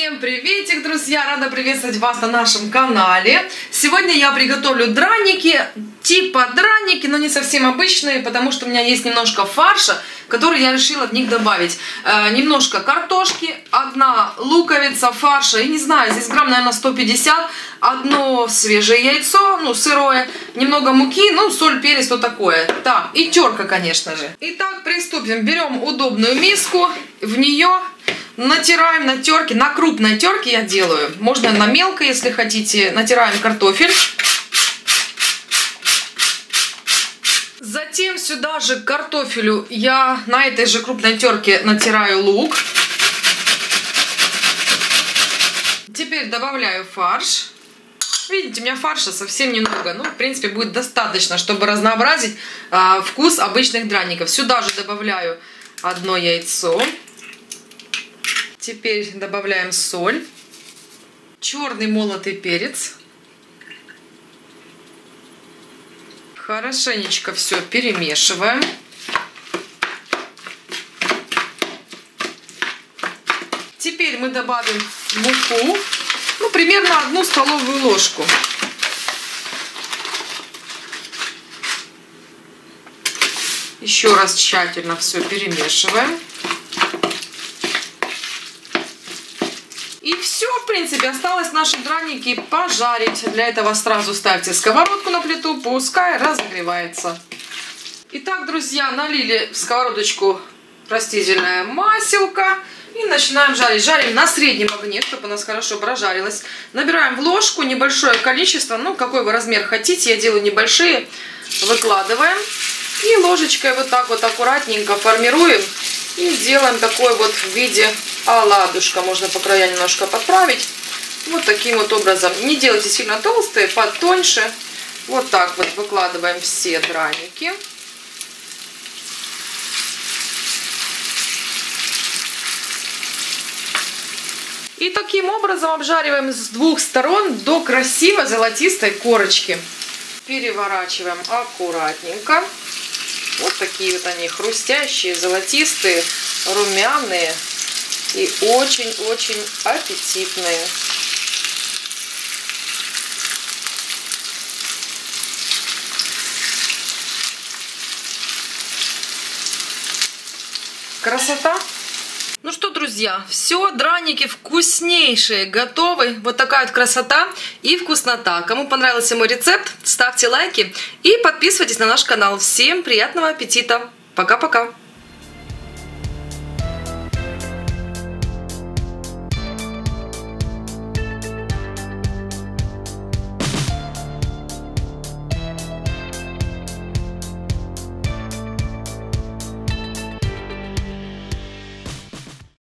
Всем приветик, друзья! Рада приветствовать вас на нашем канале. Сегодня я приготовлю драники, типа драники, но не совсем обычные, потому что у меня есть немножко фарша, который я решила в них добавить. Немножко картошки, одна луковица фарша, и не знаю, здесь грамм, наверное, 150, одно свежее яйцо, ну, сырое, немного муки, ну, соль, перец, то такое. Так, и терка, конечно же. Итак, приступим. Берем удобную миску, в нее натираем на терке, на крупной терке я делаю, можно на мелкой, если хотите. Натираем картофель. Затем сюда же к картофелю я на этой же крупной терке натираю лук. Теперь добавляю фарш. Видите, у меня фарша совсем немного, ну, в принципе, будет достаточно, чтобы разнообразить вкус обычных драников. Сюда же добавляю одно яйцо. Теперь добавляем соль, черный молотый перец. Хорошенечко все перемешиваем. Теперь мы добавим муку, ну, примерно 1 столовую ложку. Еще раз тщательно все перемешиваем. И все, в принципе, осталось наши драники пожарить. Для этого сразу ставьте сковородку на плиту, пускай разогревается. Итак, друзья, налили в сковородочку растительное маселко и начинаем жарить. Жарим на среднем огне, чтобы у нас хорошо прожарилось. Набираем в ложку небольшое количество, ну, какой вы размер хотите, я делаю небольшие. Выкладываем и ложечкой вот так вот аккуратненько формируем. И делаем такой вот в виде оладушка. Можно по краям немножко подправить. Вот таким вот образом. Не делайте сильно толстые, потоньше. Вот так вот выкладываем все драники. И таким образом обжариваем с 2 сторон до красиво золотистой корочки. Переворачиваем аккуратненько. Вот такие вот они хрустящие, золотистые, румяные и очень-очень аппетитные. Красота! Ну что, друзья, все, драники вкуснейшие, готовы. Вот такая вот красота и вкуснота. Кому понравился мой рецепт, ставьте лайки и подписывайтесь на наш канал. Всем приятного аппетита. Пока-пока.